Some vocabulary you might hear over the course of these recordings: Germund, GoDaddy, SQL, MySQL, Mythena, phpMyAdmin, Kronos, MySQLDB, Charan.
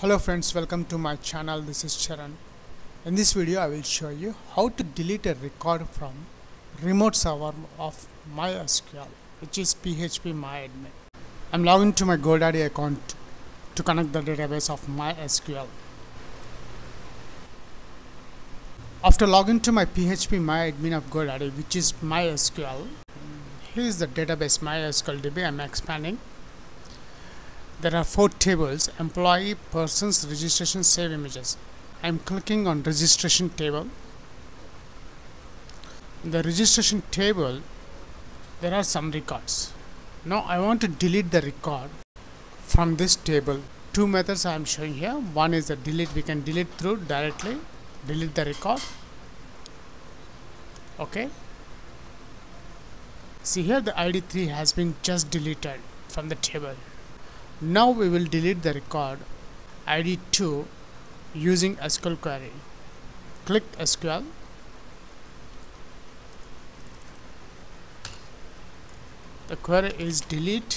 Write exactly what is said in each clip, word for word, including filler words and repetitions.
Hello friends, welcome to my channel. This is Charan. In this video I will show you how to delete a record from remote server of MySQL, which is phpMyAdmin. I'm logging to my GoDaddy account to connect the database of MySQL. After logging to my phpMyAdmin of GoDaddy, which is MySQL, here is the database MySQLDB I'm expanding. There are four tables: employee, persons, registration, save images. I am clicking on registration table. In the registration table there are some records. Now I want to delete the record from this table. Two methods I am showing here. One is the delete. We can delete through directly, delete the record. Okay. See here, the I D three has been just deleted from the table. Now we will delete the record I D two using S Q L query. Click S Q L. The query is delete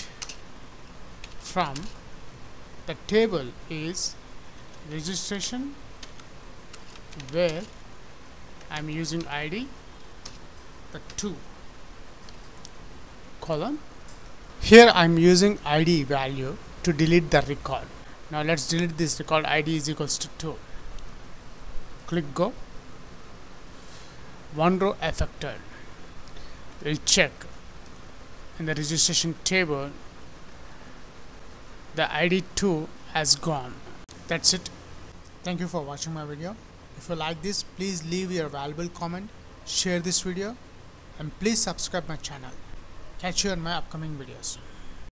from. The table is registration, where I am using I D the two column. Here I am using I D value to delete the record. Now let's delete this record. I D is equals to two. Click go. One row affected. We'll check in the registration table. The I D two has gone. That's it. Thank you for watching my video. If you like this, please leave your valuable comment, share this video, and please subscribe my channel. Catch you on my upcoming videos.